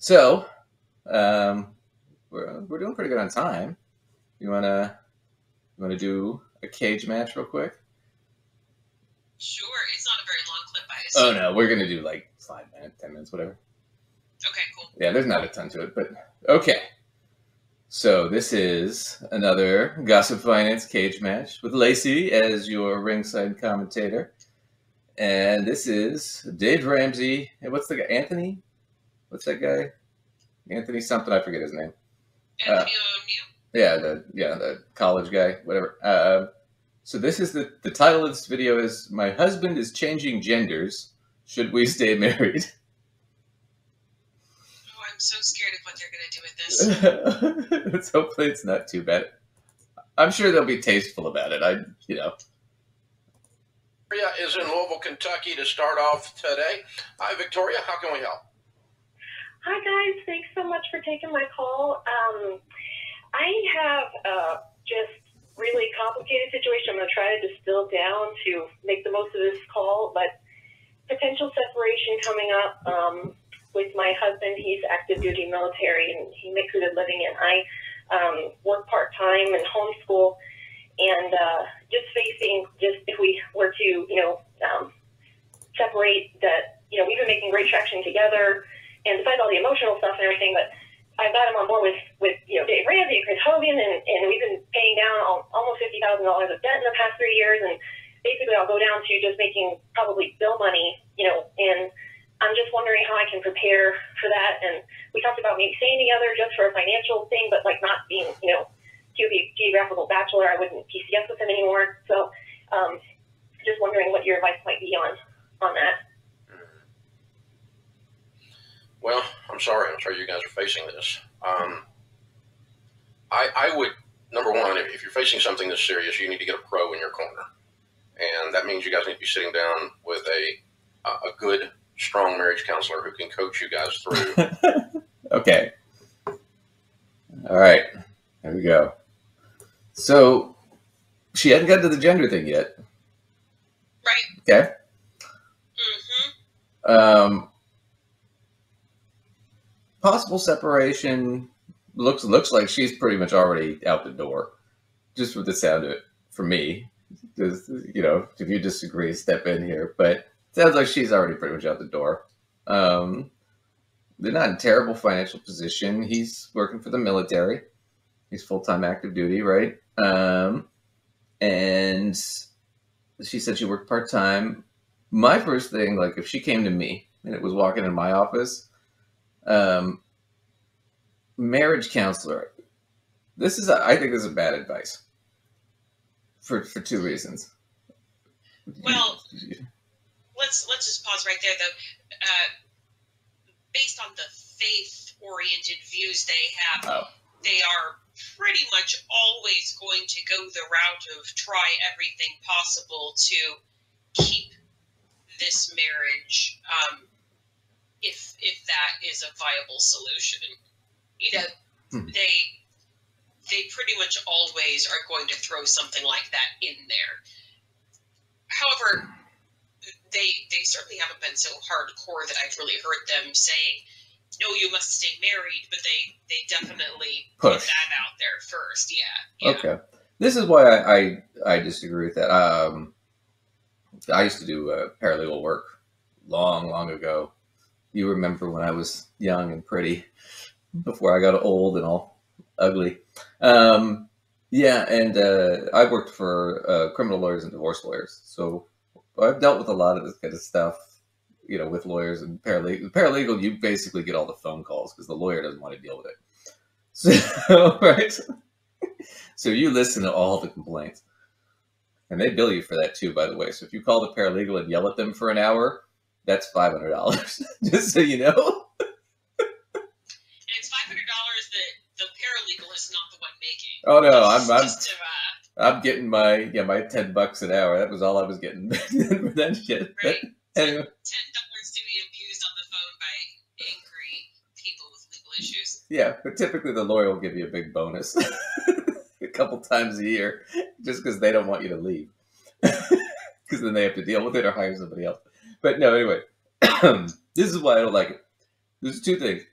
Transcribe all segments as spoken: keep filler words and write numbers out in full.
So um, we're, we're doing pretty good on time. You wanna you wanna do a cage match real quick? Sure. It's not a very long clip, I assume. Oh no, we're gonna do like five minutes, ten minutes, whatever. Okay, cool. Yeah, there's not a ton to it, but okay. So this is another Gossip Finance cage match with Lacey as your ringside commentator. And this is Dave Ramsey. Hey, what's the guy? Anthony? What's that guy? Anthony something. I forget his name. Anthony uh, O'Neill? Yeah, the, yeah, the college guy, whatever. Uh, so this is the, the title of this video is My Husband is Changing Genders. Should We Stay Married? Oh, I'm so scared of what they're going to do with this. Let's hopefully it's not too bad. I'm sure they'll be tasteful about it. I, you know. Victoria is in Louisville, Kentucky to start off today. Hi, Victoria. How can we help? Hi, guys. Thanks so much for taking my call. Um, I have uh, just really complicated situation. I'm going to try to distill down to make the most of this call, but potential separation coming up um, with my husband. He's active duty military, and he makes a good living, and I um, work part-time and homeschool. And uh, just facing, just if we were to, you know, um, separate that, you know, we've been making great traction together, and despite all the emotional stuff and everything, but I've got him on board with, with you know, Dave Ramsey and Chris Hogan, and, and we've been paying down all, almost fifty thousand dollars of debt in the past three years, and basically I'll go down to just making probably bill money, you know, and I'm just wondering how I can prepare for that. And we talked about maybe staying together just for a financial thing, but, like, not being, you know, he would be a geographical bachelor. I wouldn't P C S with him anymore. So um, just wondering what your advice might be on, on that. Well, I'm sorry. I'm sorry you guys are facing this. Um, I, I would, number one, if, if you're facing something this serious, you need to get a pro in your corner. And that means you guys need to be sitting down with a, a good, strong marriage counselor who can coach you guys through. Okay. All right. There we go. So she hadn't gotten to the gender thing yet. Right. Okay. Mm-hmm. Um, possible separation looks looks like she's pretty much already out the door, just with the sound of it, for me. Just, you know, if you disagree, step in here. But it sounds like she's already pretty much out the door. Um, they're not in a terrible financial position. He's working for the military. He's full-time active duty, right? Um, and she said she worked part-time. My first thing, like, if she came to me and it was walking in my office, um, marriage counselor. This is, a, I think, this is bad advice for for two reasons. Well, let's let's just pause right there, though. Uh, based on the faith-oriented views they have. Oh. They are pretty much always going to go the route of try everything possible to keep this marriage, um, if if that is a viable solution. You know, hmm. they they pretty much always are going to throw something like that in there. However, they they certainly haven't been so hardcore that I've really heard them saying, no, you must stay married, but they, they definitely push. Put that out there first. Yeah. yeah. Okay. This is why I, I, I disagree with that. Um, I used to do uh, paralegal work long, long ago. You remember when I was young and pretty before I got old and all ugly. Um, yeah. And uh, I worked for uh, criminal lawyers and divorce lawyers. So I've dealt with a lot of this kind of stuff. You know, with lawyers and paralegal, paralegal, you basically get all the phone calls because the lawyer doesn't want to deal with it. So, right? So you listen to all the complaints, and they bill you for that too, by the way. So if you call the paralegal and yell at them for an hour, that's five hundred dollars, just so you know. And it's five hundred dollars that the paralegal is not the one making. Oh no, I'm I'm, just to, uh... I'm getting my yeah my ten bucks an hour. That was all I was getting for that shit. Right? Anyway. Ten dollars to be abused on the phone by angry people with legal issues. Yeah, but typically the lawyer will give you a big bonus a couple times a year just because they don't want you to leave. Because then they have to deal with it or hire somebody else. But no, anyway, this is why I don't like it. There's two things.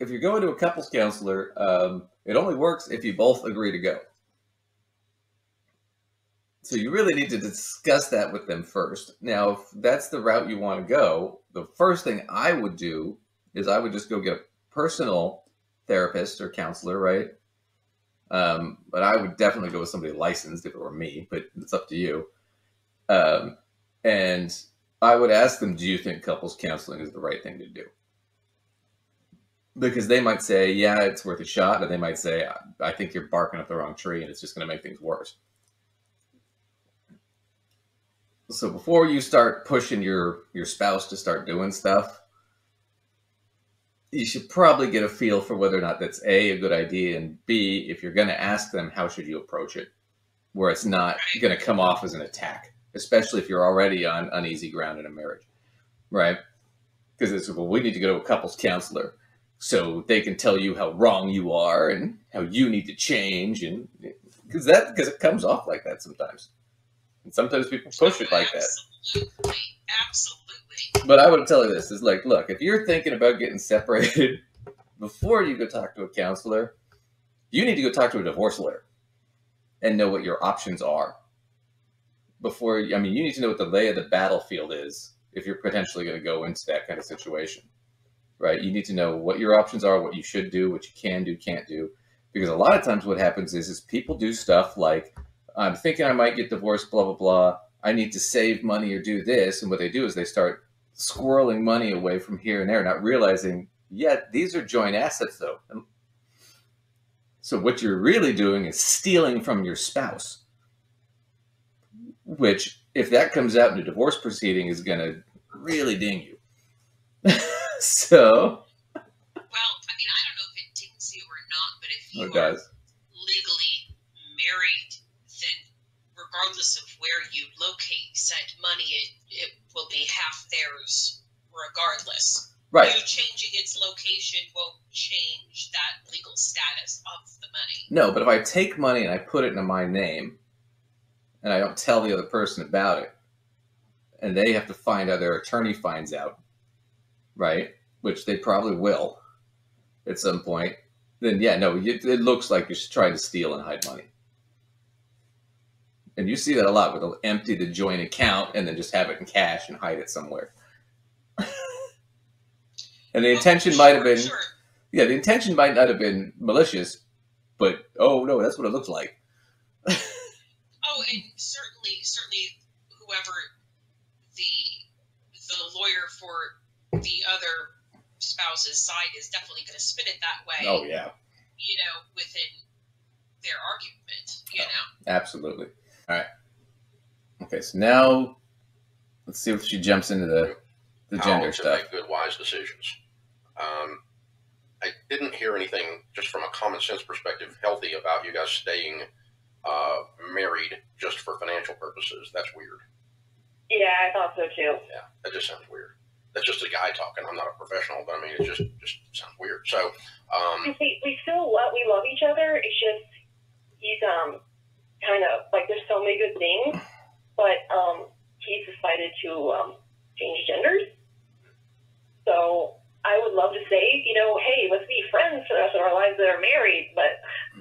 if you're going to a couples counselor, um, it only works if you both agree to go. So you really need to discuss that with them first. Now, if that's the route you want to go, the first thing I would do is I would just go get a personal therapist or counselor, right? Um, but I would definitely go with somebody licensed if it were me, but it's up to you. Um, and I would ask them, do you think couples counseling is the right thing to do? Because they might say, yeah, it's worth a shot. And they might say, I think you're barking up the wrong tree and it's just going to make things worse. So before you start pushing your, your spouse to start doing stuff, you should probably get a feel for whether or not that's A, a good idea, and B, if you're going to ask them, how should you approach it? Where it's not going to come off as an attack, especially if you're already on uneasy ground in a marriage, right? Because it's, well, we need to go to a couples counselor so they can tell you how wrong you are and how you need to change. And because that, because it comes off like that sometimes. And sometimes people push it like that. Absolutely, absolutely. But I would tell you this, is like, look, if you're thinking about getting separated, before you go talk to a counselor, you need to go talk to a divorce lawyer and know what your options are. Before, I mean, you need to know what the lay of the battlefield is if you're potentially going to go into that kind of situation, right? You need to know what your options are, what you should do, what you can do, can't do. Because a lot of times what happens is, is people do stuff like, I'm thinking I might get divorced, blah, blah, blah. I need to save money or do this. And what they do is they start squirreling money away from here and there, not realizing, yeah, these are joint assets though. So what you're really doing is stealing from your spouse, which if that comes out in a divorce proceeding is going to really ding you. So. Well, I mean, I don't know if it dings you or not, but if you are legally married, regardless of where you locate said money, it, it will be half theirs regardless. Right. You changing its location won't change that legal status of the money. No, but if I take money and I put it into my name and I don't tell the other person about it and they have to find out, their attorney finds out, right, which they probably will at some point, then yeah, no, it, it looks like you're trying to steal and hide money. And you see that a lot, where they'll empty the joint account and then just have it in cash and hide it somewhere. And the intention might have been, sure. yeah, the intention might not have been malicious, but oh no, that's what it looks like. Oh, and certainly, certainly, whoever the the lawyer for the other spouse's side is definitely going to spin it that way. Oh yeah. You know, within their argument. You oh, know. Absolutely. All right. Okay, so now let's see if she jumps into the, the gender stuff. How to make good, wise decisions. Um, I didn't hear anything, just from a common sense perspective, healthy about you guys staying uh, married just for financial purposes. That's weird. Yeah, I thought so too. Yeah, that just sounds weird. That's just a guy talking. I'm not a professional, but I mean, it just just sounds weird. So um, we we still love we love each other. It's just he's um. kind of like, there's so many good things, but um, he's decided to um, change genders. So I would love to say, you know, hey, let's be friends for the rest of our lives that are married, but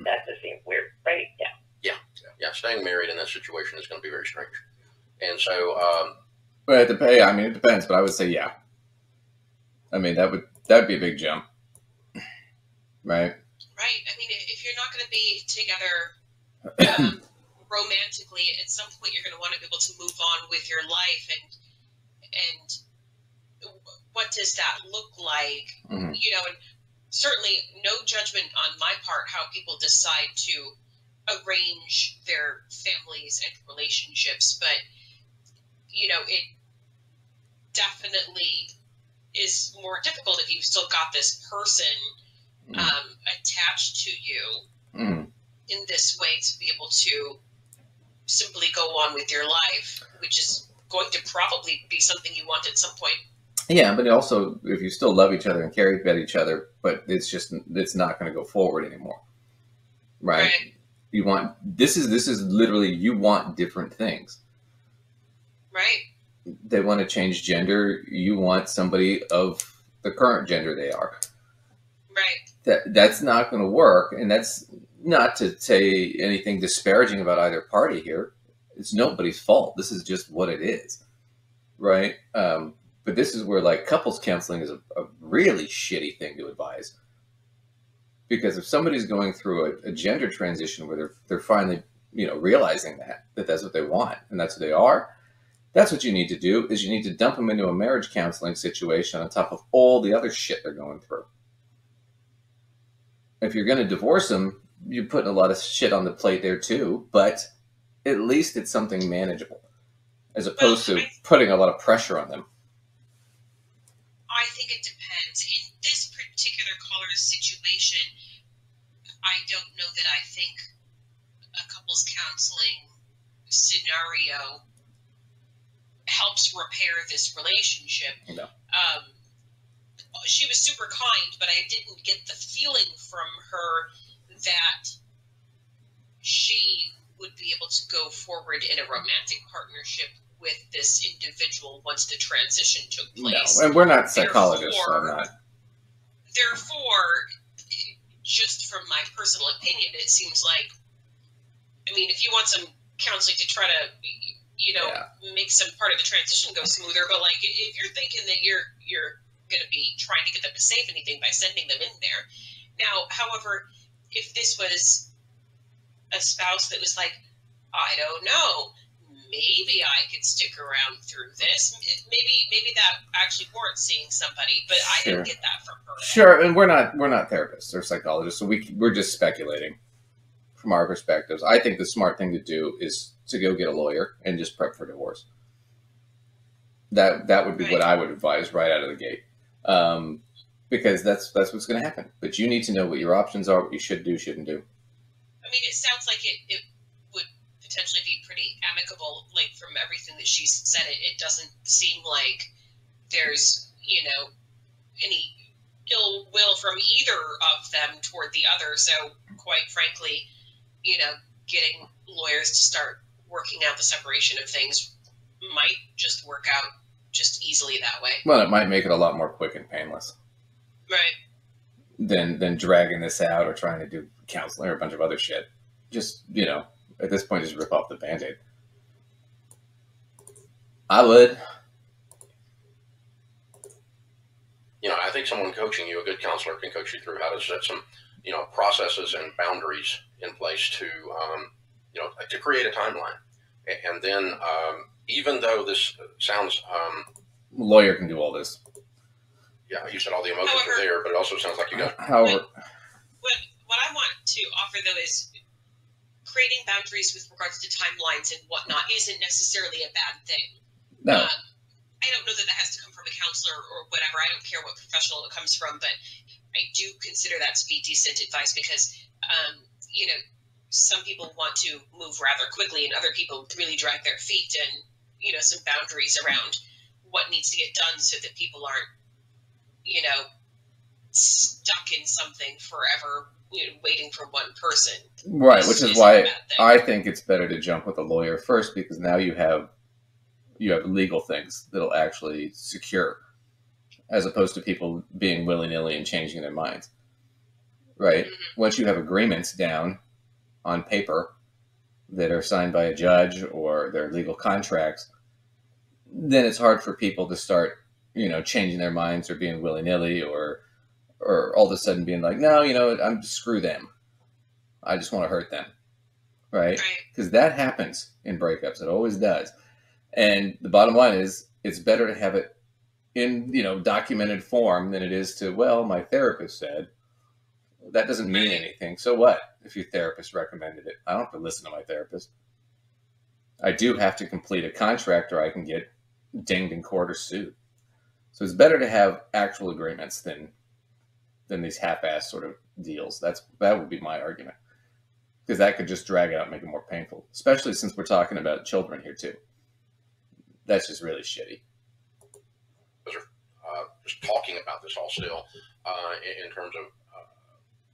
that just seems weird, right? Yeah. Yeah. Yeah. Staying married in that situation is going to be very strange. And so, um, but it depends. I mean, it depends, but I would say, yeah. I mean, that would, that'd be a big jump, right? Right. I mean, if you're not going to be together, um, romantically, at some point you're going to want to be able to move on with your life, and and what does that look like? Mm-hmm. You know, and certainly no judgment on my part how people decide to arrange their families and relationships, but you know, it definitely is more difficult if you've still got this person mm-hmm. um, attached to you mm-hmm. in this way to be able to simply go on with your life, which is going to probably be something you want at some point. Yeah, but also if you still love each other and care about each other, but it's just, it's not going to go forward anymore, right? Right. You want, this is, this is literally, you want different things, right? They want to change gender. You want somebody of the current gender they are. Right. That that's not going to work, and that's not to say anything disparaging about either party here. It's nobody's fault. This is just what it is, right? Um, but this is where like couples counseling is a, a really shitty thing to advise, because if somebody's going through a, a gender transition where they're they're finally you know realizing that that that's what they want and that's what they are, that's what you need to do is you need to dump them into a marriage counseling situation on top of all the other shit they're going through. If you're going to divorce them, you're putting a lot of shit on the plate there too, but at least it's something manageable as opposed well, to I, putting a lot of pressure on them. I think it depends. In this particular caller's situation, I don't know that I think a couples counseling scenario helps repair this relationship. No. Um, she was super kind, but I didn't get the feeling from her that she would be able to go forward in a romantic partnership with this individual once the transition took place. No, and we're not psychologists. Therefore, I'm not. Therefore, just from my personal opinion, it seems like, I mean, if you want some counseling to try to, you know, yeah. make some part of the transition go smoother, but like, if you're thinking that you're, you're, going to be trying to get them to save anything by sending them in there. Now, however, if this was a spouse that was like, I don't know, maybe I could stick around through this. Maybe, maybe that actually warrants seeing somebody, but I sure. didn't get that from her. Sure. And we're not, we're not therapists or psychologists. So we, we're just speculating from our perspectives. I think the smart thing to do is to go get a lawyer and just prep for divorce. That, that would be right. what I would advise right out of the gate. Um, because that's, that's what's going to happen, but you need to know what your options are, what you should do, shouldn't do. I mean, it sounds like it, it would potentially be pretty amicable. Like from everything that she said, it, it doesn't seem like there's, you know, any ill will from either of them toward the other. So quite frankly, you know, getting lawyers to start working out the separation of things might just work out just easily that way. Well, it might make it a lot more quick and painless. Right. Than, than dragging this out or trying to do counseling or a bunch of other shit. Just, you know, at this point, just rip off the Band-Aid. I would. You know, I think someone coaching you, a good counselor, can coach you through how to set some, you know, processes and boundaries in place to, um, you know, to create a timeline. And then, um, even though this sounds... Um, lawyer can do all this. Yeah, you said all the emotions however, are there, but it also sounds like you got... However, what, what I want to offer, though, is creating boundaries with regards to timelines and whatnot isn't necessarily a bad thing. No. Um, I don't know that that has to come from a counselor or whatever. I don't care what professional it comes from, but I do consider that to be decent advice because, um, you know, some people want to move rather quickly and other people really drag their feet and, you know, some boundaries around what needs to get done so that people aren't, you know, stuck in something forever, you know, waiting for one person. Right, which is why I think it's better to jump with a lawyer first, because now you have, you have legal things that'll actually secure as opposed to people being willy-nilly and changing their minds, right? Mm-hmm. Once you have agreements down on paper that are signed by a judge or their legal contracts, then it's hard for people to start, you know, changing their minds or being willy-nilly or, or all of a sudden being like, no, you know, I'm screw them. I just want to hurt them. Right. Because that happens in breakups. It always does. And the bottom line is it's better to have it in, you know, documented form than it is to, well, my therapist said. That doesn't mean anything. So what if your therapist recommended it? I don't have to listen to my therapist. I do have to complete a contract or I can get dinged in court or sued. So it's better to have actual agreements than, than these half-ass sort of deals. That's, that would be my argument, because that could just drag it out and make it more painful, especially since we're talking about children here too. That's just really shitty. Uh, just talking about this all still, uh, in, in terms of,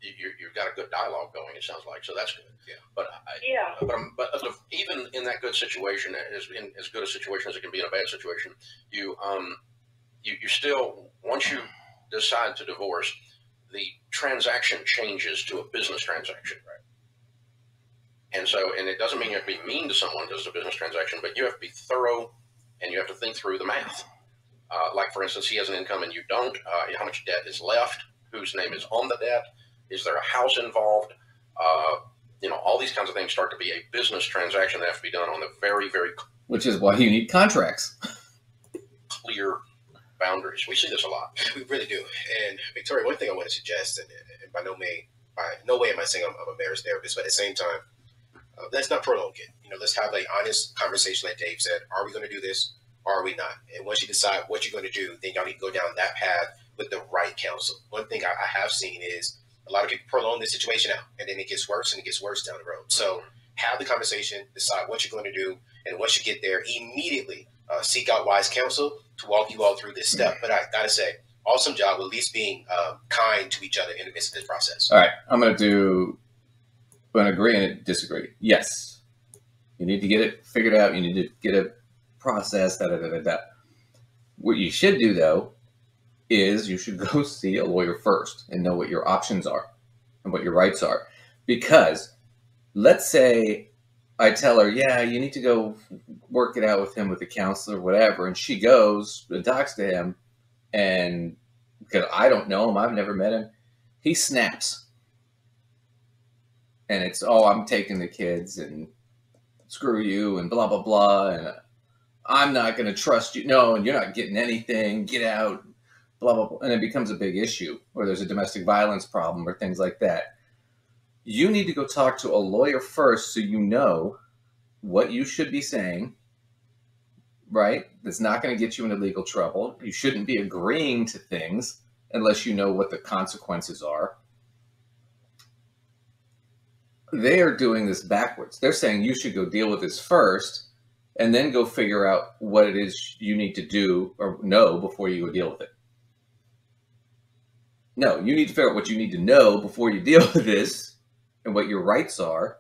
You, you've got a good dialogue going, it sounds like, so that's good. Yeah. But I, yeah. But, I'm, but even in that good situation, as in as good a situation as it can be in a bad situation, you um, you, you still, once you decide to divorce, the transaction changes to a business transaction. Right. And so, and it doesn't mean you have to be mean to someone because it's a business transaction, but you have to be thorough and you have to think through the math. Uh, like, for instance, he has an income and you don't. Uh, how much debt is left? Whose name is on the debt? Is there a house involved? Uh, you know, all these kinds of things start to be a business transaction that have to be done on the very, very... Which is why you need contracts. Clear boundaries. We see this a lot. We really do. And, Victoria, one thing I want to suggest, and, and by no way, by no way am I saying I'm, I'm a marriage therapist, but at the same time, uh, let's not prolong it. You know, let's have an honest conversation like Dave said. Are we going to do this? Or are we not? And once you decide what you're going to do, then y'all need to go down that path with the right counsel. One thing I, I have seen is a lot of people prolong the situation out, and then it gets worse and it gets worse down the road. So have the conversation, decide what you're going to do, and once you get there, immediately uh, seek out wise counsel to walk you all through this step. But I gotta say, awesome job at least being um, kind to each other in the midst of this process. All right, I'm going to do an agree and disagree. Yes, you need to get it figured out. You need to get a process, da, da, da, da, da. What you should do, though, is you should go see a lawyer first and know what your options are and what your rights are. Because let's say I tell her, yeah, you need to go work it out with him, with the counselor, whatever, and she goes and talks to him, and because I don't know him, I've never met him, he snaps. And it's, oh, I'm taking the kids and screw you and blah, blah, blah, and I'm not going to trust you. No, and you're not getting anything. Get out, blah, blah, blah. And it becomes a big issue, or there's a domestic violence problem or things like that. You need to go talk to a lawyer first so you know what you should be saying, right? That's not going to get you into legal trouble. You shouldn't be agreeing to things unless you know what the consequences are. They are doing this backwards. They're saying you should go deal with this first, and then go figure out what it is you need to do or know before you go deal with it. No, you need to figure out what you need to know before you deal with this and what your rights are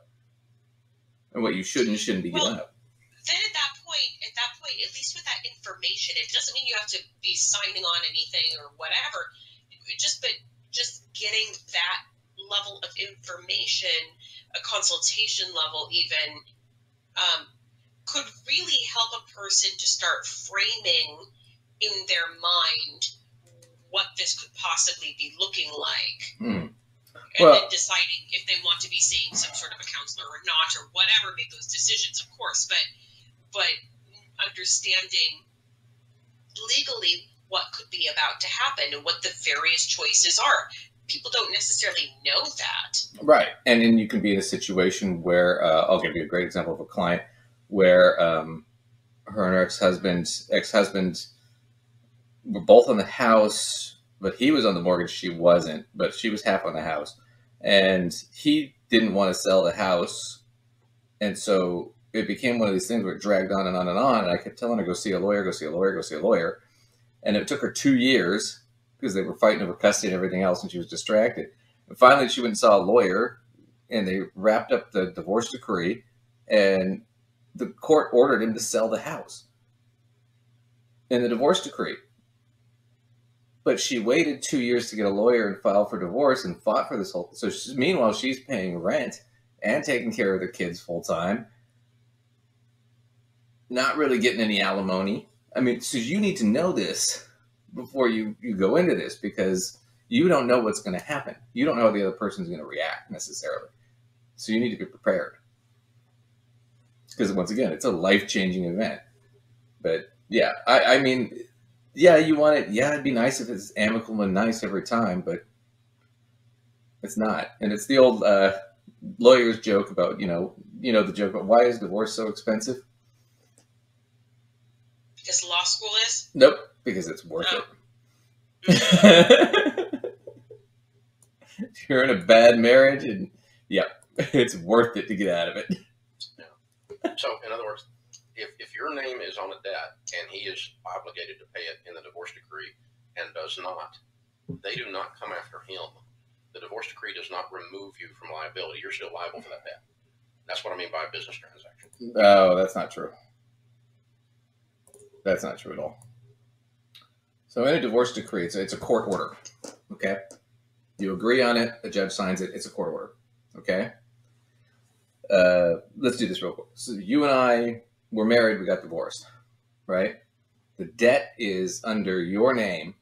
and what you should and shouldn't be well, giving up. Then at that point, at that point, at least with that information, it doesn't mean you have to be signing on anything or whatever. Just, but just getting that level of information, a consultation level even, um, could really help a person to start framing in their mind what this could possibly be looking like. Hmm. Well, and then deciding if they want to be seeing some sort of a counselor or not or whatever, make those decisions, of course, but but understanding legally what could be about to happen and what the various choices are. People don't necessarily know that. Right, and then you can be in a situation where, uh, I'll give you a great example of a client where um, her and her ex-husband, ex-husband were both on the house, but he was on the mortgage, she wasn't, but she was half on the house. And he didn't want to sell the house. And so it became one of these things where it dragged on and on and on. And I kept telling her, go see a lawyer, go see a lawyer, go see a lawyer. And it took her two years because they were fighting over custody and everything else, and she was distracted. And finally, she went and saw a lawyer, and they wrapped up the divorce decree, and the court ordered him to sell the house in the divorce decree. But she waited two years to get a lawyer and file for divorce and fought for this whole... So she, meanwhile, she's paying rent and taking care of the kids full time. Not really getting any alimony. I mean, so you need to know this before you, you go into this, because you don't know what's going to happen. You don't know how the other person's going to react necessarily. So you need to be prepared. Because once again, it's a life-changing event. But yeah, I, I mean, yeah, you want it. Yeah, it'd be nice if it's amicable and nice every time, but it's not. And it's the old uh, lawyer's joke about, you know, you know, the joke about why is divorce so expensive? Because law school is? Nope, because it's worth oh. it. If you're in a bad marriage, and yeah, it's worth it to get out of it. So, in other words, if, if your name is on a debt and he is obligated to pay it in the divorce decree and does not, they do not come after him. The divorce decree does not remove you from liability. You're still liable for that debt. That's what I mean by a business transaction. Oh, that's not true. That's not true at all. So in a divorce decree, it's, it's a court order, okay? You agree on it. The judge signs it. It's a court order. Okay. Uh, let's do this real quick. So you and I were married. We got divorced, right? The debt is under your name,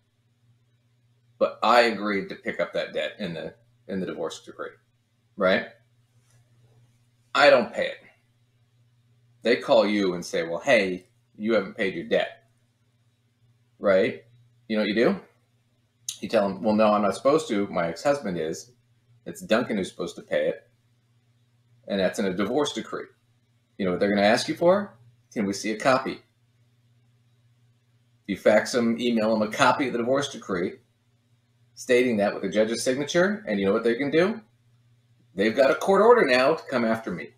but I agreed to pick up that debt in the, in the divorce decree, right? I don't pay it. They call you and say, well, hey, you haven't paid your debt, right? You know what you do? You tell them, well, no, I'm not supposed to. My ex-husband is. It's Duncan who's supposed to pay it. And that's in a divorce decree. You know what they're going to ask you for? Can we see a copy? You fax them, email them a copy of the divorce decree, stating that with the judge's signature. And you know what they can do? They've got a court order now to come after me.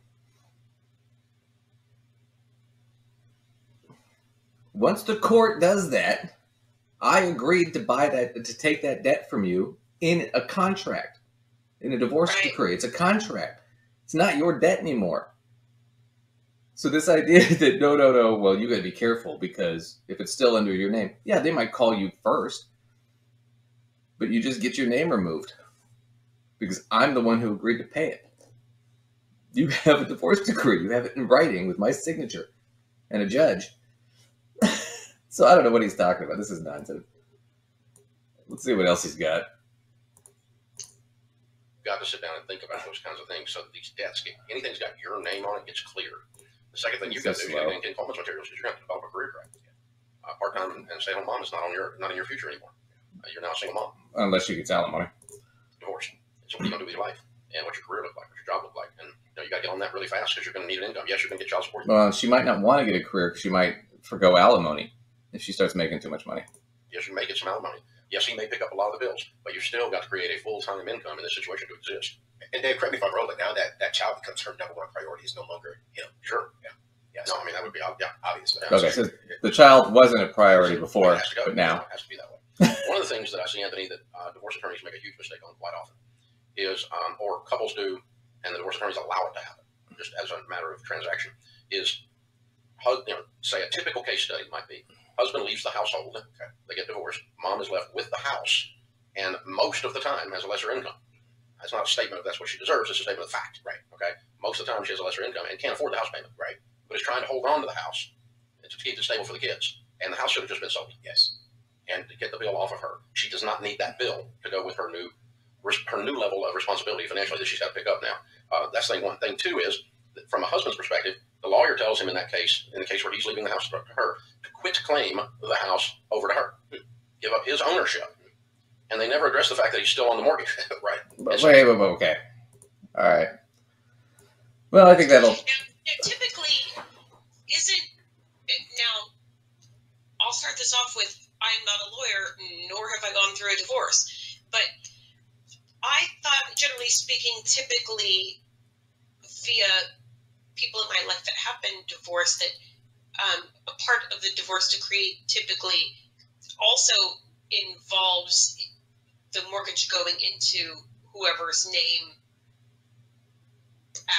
Once the court does that, I agreed to buy that, to take that debt from you in a contract, in a divorce right. decree. It's a contract. It's not your debt anymore. So this idea that no, no, no, well, you got to be careful because if it's still under your name, yeah, they might call you first, but you just get your name removed because I'm the one who agreed to pay it. You have a divorce decree. You have it in writing with my signature and a judge. So I don't know what he's talking about. This is nonsense. Let's see what else he's got. You've got to sit down and think about those kinds of things. So these debts, get, anything's got your name on it, gets clear. The second thing you've got to do is get installments materials because you're going to develop a career track. Uh, part-time and, and stay-at-home mom is not on your not in your future anymore. Uh, you're now a single mom. Unless you get alimony. Divorce. So what are you going to do with your life? And what's your career look like? What's your job look like? And you know, you got to get on that really fast because you're going to need an income. Yes, you're going to get child support. Well, she might not want to get a career because she might forgo alimony. If she starts making too much money. Yes, you may get some alimony. Yes, he may pick up a lot of the bills, but you've still got to create a full-time income in this situation to exist. And Dave, correct me if I'm wrong, but now that, that child becomes her number one priority is no longer him. Sure. Yeah. Yeah. No, I mean, that would be yeah, obvious. Okay, so the child wasn't a priority before, but now. It has to be that way. One of the things that I see, Anthony, that uh, divorce attorneys make a huge mistake on quite often is, um, or couples do, and the divorce attorneys allow it to happen, just as a matter of transaction, is, you know, say a typical case study might be, husband leaves the household, okay, they get divorced, mom is left with the house, and most of the time has a lesser income. That's not a statement of that's what she deserves, it's a statement of fact, right? Okay, most of the time she has a lesser income and can't afford the house payment, right? But is trying to hold on to the house to keep it stable for the kids, and the house should have just been sold, yes, and to get the bill off of her. She does not need that bill to go with her new her new level of responsibility financially that she's got to pick up now. Uh, that's thing one. Thing two is, from a husband's perspective, the lawyer tells him in that case, in the case where he's leaving the house to her, to quit claim the house over to her, give up his ownership. And they never address the fact that he's still on the mortgage, right? But wait, wait, wait, okay. All right. Well, I think that'll... Now, now typically, isn't... Now, I'll start this off with, I'm not a lawyer, nor have I gone through a divorce. But I thought, generally speaking, typically via... people in my life that have been divorced, that um, a part of the divorce decree typically also involves the mortgage going into whoever's name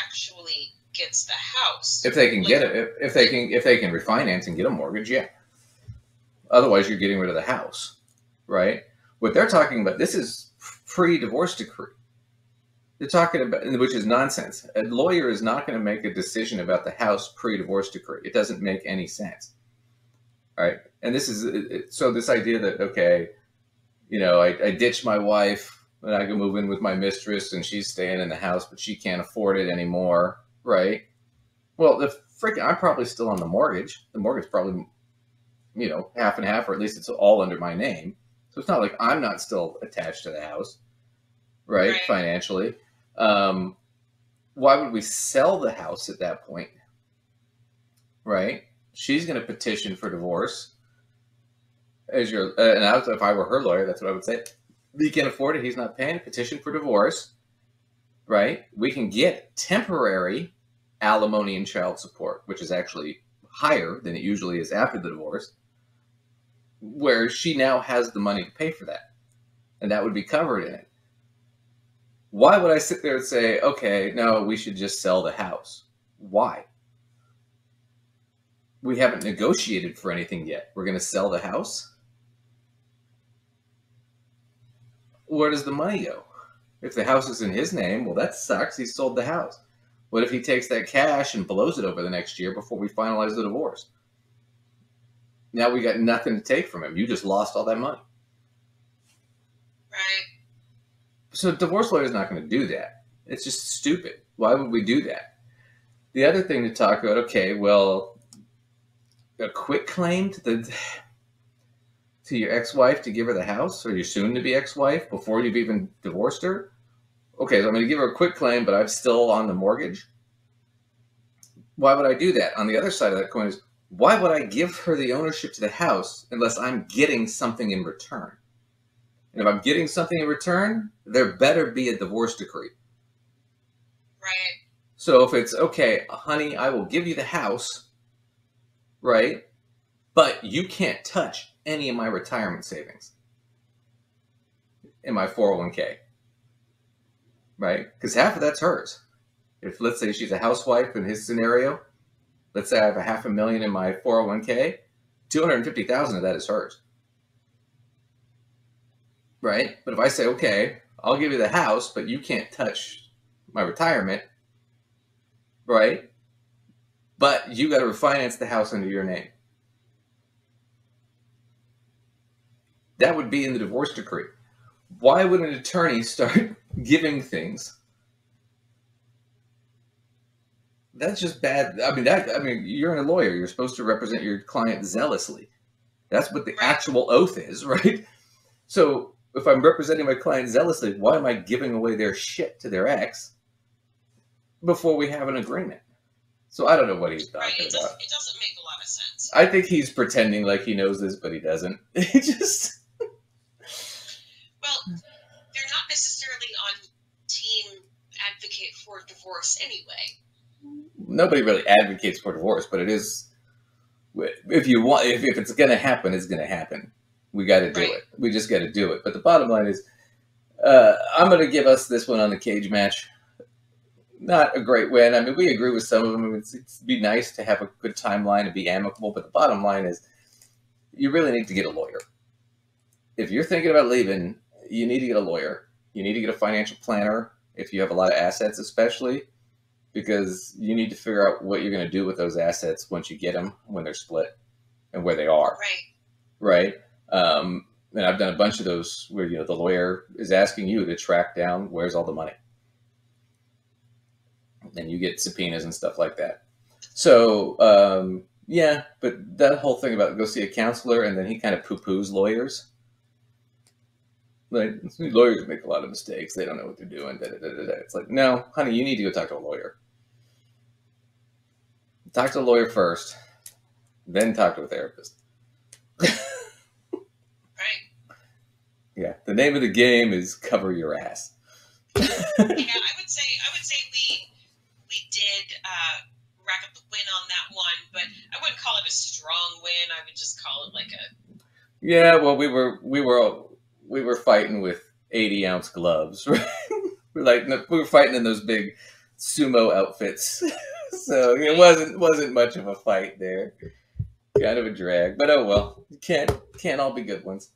actually gets the house. If they can like, get it, if, if they can, if they can refinance and get a mortgage, yeah. Otherwise, you're getting rid of the house, right? What they're talking about, this is pre-divorce decree. They're talking about, which is nonsense. A lawyer is not going to make a decision about the house pre-divorce decree. It doesn't make any sense. All right. And this is, so this idea that, okay, you know, I, I ditch my wife and I can move in with my mistress and she's staying in the house, but she can't afford it anymore. Right. Well, the freaking, I'm probably still on the mortgage. The mortgage probably, you know, half and half, or at least it's all under my name. So it's not like I'm not still attached to the house. Right. Right. Financially. Um, why would we sell the house at that point? Right. She's going to petition for divorce as your, uh, and I was, if I were her lawyer, that's what I would say. He can't afford it. He's not paying. Petition for divorce. Right. We can get temporary alimony and child support, which is actually higher than it usually is after the divorce, where she now has the money to pay for that. And that would be covered in it. Why would I sit there and say, okay, no, we should just sell the house? Why? We haven't negotiated for anything yet. We're going to sell the house? Where does the money go? If the house is in his name, well, that sucks. He sold the house. What if he takes that cash and blows it over the next year before we finalize the divorce? Now we got nothing to take from him. You just lost all that money. Right. So the divorce lawyer's not going to do that. It's just stupid. Why would we do that? The other thing to talk about, okay, well, a quit claim to the to your ex-wife to give her the house, or your soon-to-be ex-wife, before you've even divorced her? Okay, so I'm going to give her a quit claim, but I'm still on the mortgage? Why would I do that? On the other side of that coin is, why would I give her the ownership to the house unless I'm getting something in return? And if I'm getting something in return, there better be a divorce decree. Right. So if it's, okay, honey, I will give you the house, right? But you can't touch any of my retirement savings in my four oh one K. Right? Because half of that's hers. If, let's say, she's a housewife in his scenario, let's say I have a half a million in my four oh one K, two hundred fifty thousand of that is hers. Right? But if I say, okay, I'll give you the house, but you can't touch my retirement, right? But you got to refinance the house under your name. That would be in the divorce decree. Why would an attorney start giving things? That's just bad. I mean, that. I mean, you're a lawyer. You're supposed to represent your client zealously. That's what the actual oath is, right? So if I'm representing my client zealously, why am I giving away their shit to their ex before we have an agreement? So I don't know what he's talking right, it about. Does, it doesn't make a lot of sense. I think he's pretending like he knows this, but he doesn't. It just... Well, they're not necessarily on team advocate for divorce anyway. Nobody really advocates for divorce, but it is, if you want, if, if it's going to happen, it's going to happen. We got to do right. it. We just got to do it. But the bottom line is, uh, I'm going to give us this one on the cage match. Not a great win. I mean, we agree with some of them. It's, it'd be nice to have a good timeline and be amicable. But the bottom line is, you really need to get a lawyer. If you're thinking about leaving, you need to get a lawyer. You need to get a financial planner if you have a lot of assets, especially, because you need to figure out what you're going to do with those assets once you get them, when they're split, and where they are. Right. Right. Um, and I've done a bunch of those where, you know, the lawyer is asking you to track down where's all the money. And you get subpoenas and stuff like that. So, um, yeah, but that whole thing about go see a counselor, and then he kind of poo-poos lawyers. Like, lawyers make a lot of mistakes. They don't know what they're doing. Da, da, da, da, da. It's like, no, honey, you need to go talk to a lawyer. Talk to a lawyer first, then talk to a therapist. Right. Yeah. The name of the game is cover your ass. Yeah, I would say I would say we we did uh, rack up the win on that one, but I wouldn't call it a strong win. I would just call it like a. Yeah. Well, we were we were. All, we were fighting with eighty ounce gloves, right? We're like, no, we were fighting in those big sumo outfits. So it wasn't, wasn't much of a fight there. Kind of a drag, but oh well, can't, can't all be good ones.